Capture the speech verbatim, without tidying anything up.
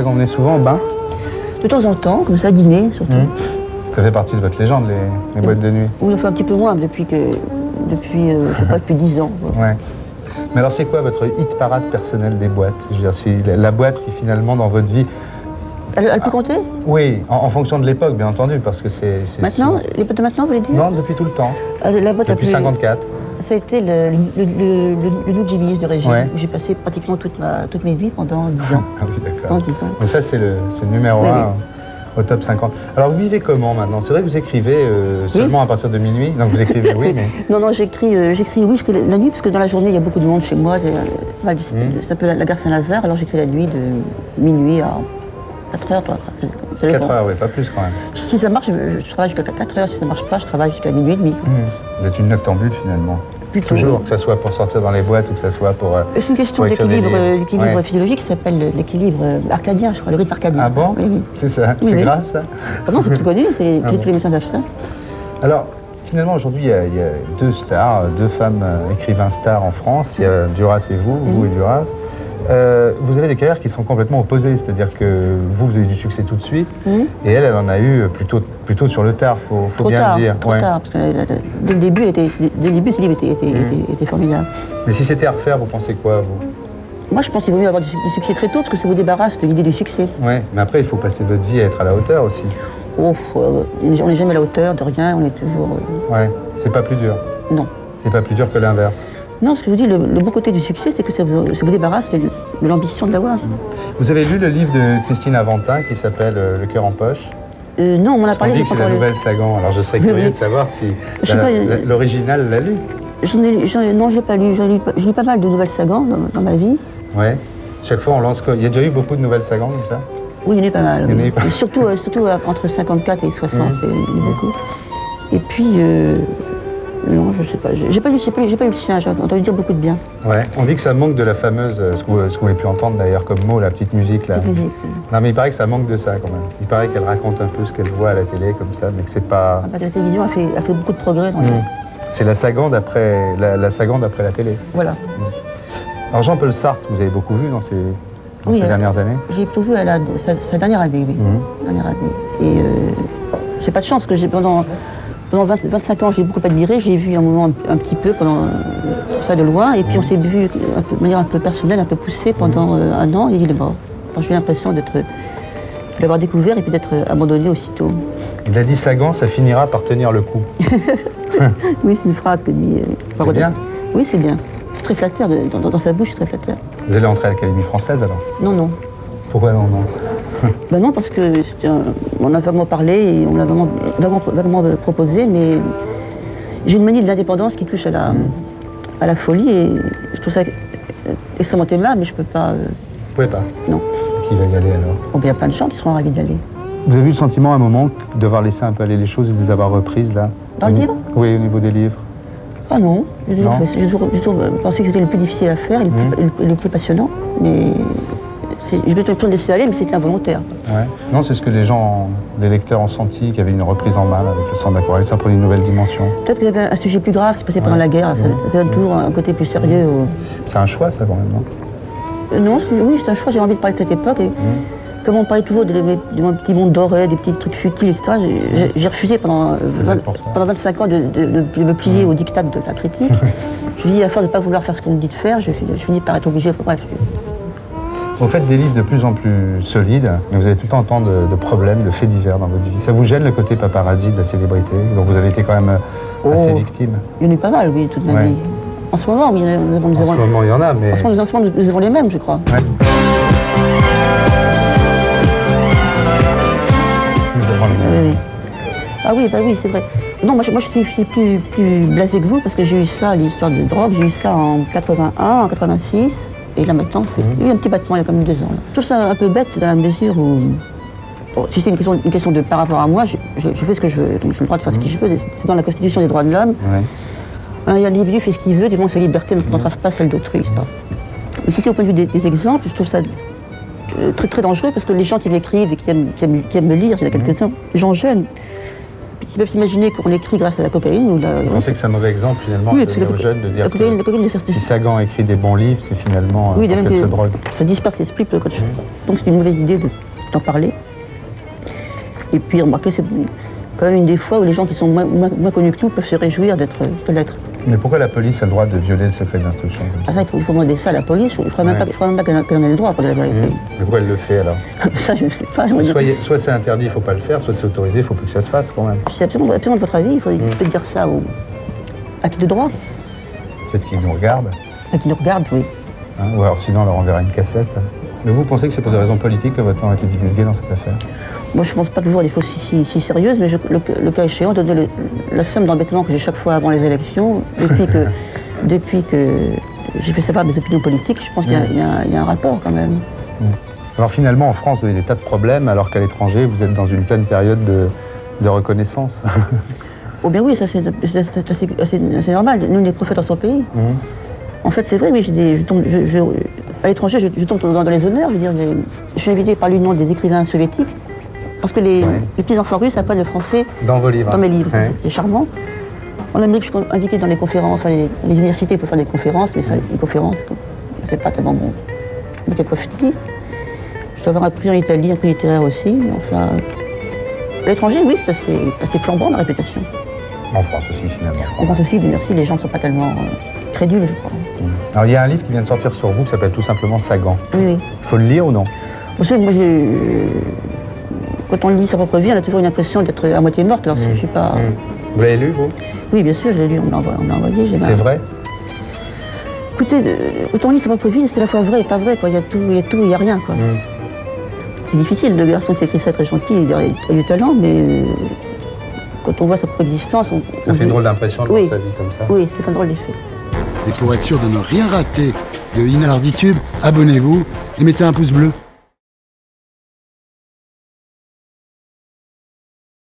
Sagan venait souvent au bain? De temps en temps, comme ça, dîner surtout. Mmh. Ça fait partie de votre légende, les, les boîtes de nuit? Oui, on fait un petit peu moins depuis que... depuis, euh, je sais pas, depuis dix ans. Ouais. Mais alors c'est quoi votre hit parade personnel des boîtes? Je veux dire, c'est la, la boîte qui finalement dans votre vie... Elle, elle peut ah, compter? Oui, en, en fonction de l'époque bien entendu, parce que c'est... Maintenant souvent... Les boîtes de maintenant, vous voulez dire? Non, depuis tout le temps. Euh, la boîte depuis cinquante-quatre. Ça a été le, le, le, le, le Jimmy's de régime, ouais. Où j'ai passé pratiquement toute, ma, toute mes vies pendant dix ans. Ah oui, d'accord. Mais ça c'est le, le numéro un. Au top cinquante. Alors vous vivez comment maintenant? C'est vrai que vous écrivez euh, seulement oui. À partir de minuit. Donc vous écrivez oui, mais... Non, non, j'écris euh, j'écris oui, que la nuit, parce que dans la journée, il y a beaucoup de monde chez moi. Euh, c'est un peu la, la gare Saint-Lazare, alors j'écris la nuit de minuit à quatre heures. quatre heures, oui, pas plus quand même. Si ça marche, je, je travaille jusqu'à quatre heures. Si ça marche pas, je travaille jusqu'à minuit et demi. Mmh. Vous êtes une noctambule finalement. Plutôt. Toujours, que ça soit pour sortir dans les boîtes ou que ça soit pour... Euh, c'est une question d'équilibre ouais. Physiologique qui s'appelle l'équilibre arcadien, je crois, le rythme arcadien. Ah bon? Oui, oui. C'est ça, oui, c'est oui. Grave ça. Ah non, c'est tout connu, c'est ah bon. Tous les médecins savent ça. Alors, finalement, aujourd'hui, il y, y a deux stars, deux femmes euh, écrivains stars en France, il y a Duras et vous, mmh. Vous et Duras. Euh, vous avez des carrières qui sont complètement opposées, c'est-à-dire que vous, vous avez du succès tout de suite, mmh. Et elle, elle en a eu plutôt, plutôt sur le tard, faut, faut bien tard, le dire. Trop ouais. Tard, parce que euh, dès le début, elle était, dès le début, ce livre était, était, mmh. était, était formidable. Mais si c'était à refaire, vous pensez quoi, vous? Moi, je pense qu'il vaut mieux avoir du, du succès très tôt, parce que ça vous débarrasse de l'idée du succès. Oui, mais après, il faut passer votre vie à être à la hauteur aussi. Ouf, euh, on n'est jamais à la hauteur de rien, on est toujours... Euh... Ouais, c'est pas plus dur. Non. C'est pas plus dur que l'inverse. Non, ce que je vous dis, le, le bon côté du succès, c'est que ça vous, ça vous débarrasse de, de l'ambition de l'avoir. Vous avez lu le livre de Christine Avantin qui s'appelle euh, « Le cœur en poche » ? euh, Non, on en a parlé... On dit que c'est la nouvelle Sagan, alors je serais curieux de savoir si l'original l'a lu. Non, je l'ai pas lu. J'ai lu, lu pas mal de nouvelles Sagan dans, dans ma vie. Oui. Chaque fois, on lance... Il y a déjà eu beaucoup de nouvelles Sagan comme ça ? Oui, il y en a eu pas mal. Il oui. y en a eu pas... Surtout, euh, surtout euh, entre cinquante-quatre et soixante, mmh. Il y en a eu beaucoup. Et puis... Euh... Non, je ne sais pas. J'ai pas, pas, pas eu le sien, j'ai entendu dire beaucoup de bien. Ouais, on dit que ça manque de la fameuse, ce que vous avez pu entendre d'ailleurs comme mot, la petite musique là. Petite musique, oui. Non mais il paraît que ça manque de ça quand même. Il paraît qu'elle raconte un peu ce qu'elle voit à la télé comme ça, mais que c'est pas... Ah, bah, la télévision a fait, a fait beaucoup de progrès dans mmh. le... C'est la Sagan après la, la Sagan après la télé. Voilà. Mmh. Alors Jean-Paul Sartre, vous avez beaucoup vu dans ces, dans oui, ces euh, dernières années? J'ai plutôt vu à la, sa, sa dernière année, oui. Mmh. Dernière année. Et euh, j'ai pas de chance, que j'ai pendant... Pendant vingt-cinq ans, j'ai beaucoup admiré, j'ai vu un moment un, un petit peu, pendant euh, ça de loin, et puis on s'est vu un peu, de manière un peu personnelle, un peu poussée pendant euh, un an, et il est mort. J'ai eu l'impression de l'avoir découvert et puis d'être abandonné aussitôt. Il a dit Sagan, ça finira par tenir le coup. Oui, c'est une phrase que dit... Euh, c'est bien? Oui, c'est bien. C'est très flatteur, de, dans, dans sa bouche, c'est très flatteur. Vous allez entrer à l'Académie française alors? Non, non. Pourquoi non, non? Ben non, parce qu'on a vraiment parlé et on l'a vraiment, vraiment, vraiment proposé, mais j'ai une manie de l'indépendance qui touche à la, à la folie et je trouve ça extrêmement aimable, mais je peux pas... Euh... Vous pouvez pas? Non. Qui va y aller alors? Oh, ben, y a plein de gens qui seront ravis d'y aller. Vous avez eu le sentiment à un moment d'avoir laissé un peu aller les choses et de les avoir reprises là? Dans le livre? Oui, au niveau des livres. Ah non, j'ai toujours, toujours, toujours pensé que c'était le plus difficile à faire et le, mmh. plus, le, le plus passionnant, mais... Je vais plutôt le laisser aller, mais c'était involontaire. Ouais. Non, c'est ce que les gens, les lecteurs ont senti, qu'il y avait une reprise en main avec le sang d'aquarelle, ça prenait une nouvelle dimension. Peut-être qu'il y avait un sujet plus grave qui passait ouais. Pendant la guerre, ça, mmh. ça donne toujours un côté plus sérieux. Mmh. Ou... C'est un choix, ça, quand même, non? euh, Non, oui, c'est un choix, j'ai envie de parler de cette époque. Et mmh. Comme on parlait toujours de, de, de mon petit monde doré, des petits trucs futiles, et cetera, j'ai refusé pendant, vingt, pendant vingt-cinq ans de, de, de, de me plier mmh. au diktat de la critique. Je dis, à force de ne pas vouloir faire ce qu'on me dit de faire, je, je finis par être obligé. Bref. Vous faites des livres de plus en plus solides, mais vous avez tout le temps tant de, de problèmes, de faits divers dans votre vie. Ça vous gêne le côté paparazzi de la célébrité, dont vous avez été quand même oh, assez victime? Il y en a eu pas mal, oui, toute ma ouais. vie. En ce moment, oui, nous avons... En ce moment, il y en a, mais... En ce moment, nous, en ce moment, nous avons les mêmes, je crois. Ouais. Nous avons les mêmes. Oui, oui. Ah oui, bah oui, c'est vrai. Non, moi, je, moi, je suis, je suis plus, plus blasée que vous, parce que j'ai eu ça, l'histoire de drogue, j'ai eu ça en quatre-vingt-un, en quatre-vingt-six... Et là maintenant, il y a eu un petit battement il y a quand même deux ans. Là. Je trouve ça un peu bête dans la mesure où, bon, si c'était une question, une question de par rapport à moi, je, je, je fais ce que je veux, donc j'ai le droit de faire mmh. ce que je veux, c'est dans la Constitution des droits de l'homme. Ouais. Un individu fait ce qu'il veut, du moment que sa liberté n'entrave pas celle d'autrui. Mais si c'est au point de vue des, des exemples, je trouve ça euh, très très dangereux parce que les gens qui l'écrivent et qui aiment, qui aiment, qui aiment lire, il y en a quelques-uns, les gens jeunes, qui peuvent s'imaginer qu'on écrit grâce à la cocaïne. Ou la... Vous pensez que c'est un mauvais exemple finalement oui, à donner aux jeunes de dire cocaïne, que cocaïne, si Sagan écrit des bons livres, c'est finalement oui, parce qu'elle se drogue. Ça disperse l'esprit plutôt qu'autre chose. Mmh. Donc c'est une mauvaise idée d'en parler. Et puis remarquez, c'est quand même une des fois où les gens qui sont moins, moins, moins connus que nous peuvent se réjouir d'être, de l'être. Mais pourquoi la police a le droit de violer le secret d'instruction comme ça? Ah, ça, il faut demander ça à la police. Je ne crois même pas qu'elle en ait le droit pour la vérité. Mmh. Mais pourquoi elle le fait alors? Ça, je ne sais pas. Soyez, soit c'est interdit, il ne faut pas le faire, soit c'est autorisé, il ne faut plus que ça se fasse quand même. C'est absolument, absolument de votre avis, il faut mmh. dire ça au... à qui de droit? Peut-être qu'ils nous regardent. À qui nous regardent, oui. Hein, ou alors sinon, on leur enverra une cassette. Mais vous pensez que c'est pour des raisons politiques que votre nom a été divulgué dans cette affaire? Moi, je ne pense pas toujours à des choses si, si, si sérieuses, mais je, le, le cas échéant, donner le, la somme d'embêtement que j'ai chaque fois avant les élections, depuis que, depuis que j'ai fait savoir mes opinions politiques, je pense qu'il y a, mmh. il y a, il y a un rapport quand même. Mmh. Alors finalement, en France, vous avez des tas de problèmes, alors qu'à l'étranger, vous êtes dans une pleine période de, de reconnaissance. Oh bien oui, ça c'est assez, assez, assez normal. Nous, on est prophètes dans son pays. Mmh. En fait, c'est vrai, mais j'ai des, je tombe... Je, je, à l'étranger, je, je tombe dans, dans les honneurs. Je, veux dire, je, je suis invité par l'Union des écrivains soviétiques, parce que les, oui. les petits enfants russes apprennent le français dans, vos livres. dans mes livres. Oui. C'est charmant. En Amérique, je suis invité dans les conférences, enfin, les, les universités peuvent faire des conférences, mais ça, les conférences, c'est pas tellement bon. Mais qu'elles peuvent dire. Je dois avoir un prix en Italie, un prix littéraire aussi. Enfin, à l'étranger, oui, c'est assez, assez flambant, ma réputation. En France aussi, finalement. En France aussi, merci, les gens ne sont pas tellement euh, crédules, je crois. Mmh. Alors, il y a un livre qui vient de sortir sur vous qui s'appelle tout simplement Sagan. Oui, oui. Il faut le lire ou non? Vous savez, moi, j'ai... Quand on lit sa propre vie, on a toujours une impression d'être à moitié morte, alors mmh. je ne suis pas... Mmh. Vous l'avez lu, vous? Oui, bien sûr, je l'ai lu, on l'a envoyé. C'est ma... vrai? Écoutez, quand on lit sa propre vie, c'est à la fois vrai et pas vrai, quoi. Il y a tout, il y a tout, il n'y a rien, quoi. Mmh. C'est difficile, le garçon qui écrit ça très gentil, il a, il a du talent, mais... Euh, quand on voit sa propre existence, on... Ça on fait dit... drôle d'impression de oui. voir sa vie comme ça. Oui, c'est un drôle d'effet. Et pour être sûr de ne rien rater de Inardi Tube, abonnez-vous et mettez un pouce bleu.